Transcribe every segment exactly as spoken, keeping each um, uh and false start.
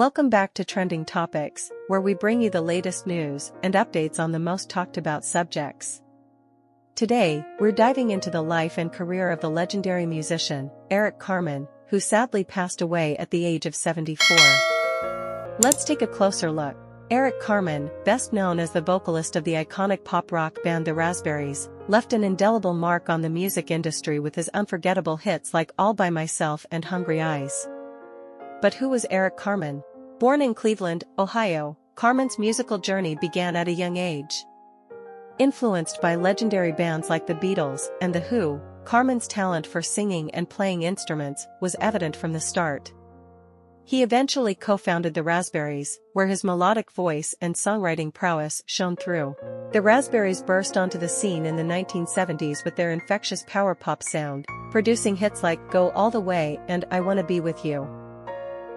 Welcome back to Trending Topics, where we bring you the latest news and updates on the most talked about subjects. Today, we're diving into the life and career of the legendary musician, Eric Carmen, who sadly passed away at the age of seventy-four. Let's take a closer look. Eric Carmen, best known as the vocalist of the iconic pop rock band The Raspberries, left an indelible mark on the music industry with his unforgettable hits like All By Myself and Hungry Eyes. But who was Eric Carmen? Born in Cleveland, Ohio, Carmen's musical journey began at a young age. Influenced by legendary bands like the Beatles and the Who, Carmen's talent for singing and playing instruments was evident from the start. He eventually co-founded the Raspberries, where his melodic voice and songwriting prowess shone through. The Raspberries burst onto the scene in the nineteen seventies with their infectious power pop sound, producing hits like Go All the Way and I Wanna Be With You.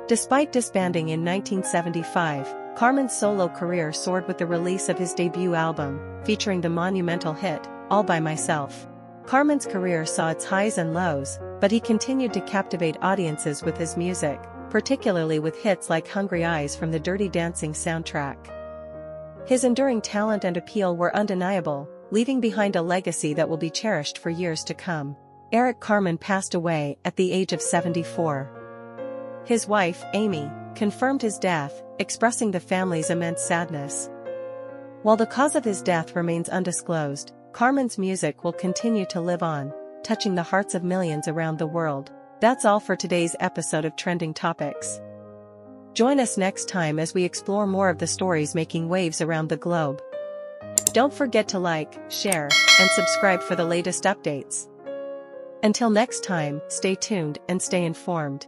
Despite disbanding in nineteen seventy-five, Carmen's solo career soared with the release of his debut album, featuring the monumental hit, All By Myself. Carmen's career saw its highs and lows, but he continued to captivate audiences with his music, particularly with hits like Hungry Eyes from the Dirty Dancing soundtrack. His enduring talent and appeal were undeniable, leaving behind a legacy that will be cherished for years to come. Eric Carmen passed away at the age of seventy-four. His wife, Amy, confirmed his death, expressing the family's immense sadness. While the cause of his death remains undisclosed, Carmen's music will continue to live on, touching the hearts of millions around the world. That's all for today's episode of Trending Topics. Join us next time as we explore more of the stories making waves around the globe. Don't forget to like, share, and subscribe for the latest updates. Until next time, stay tuned and stay informed.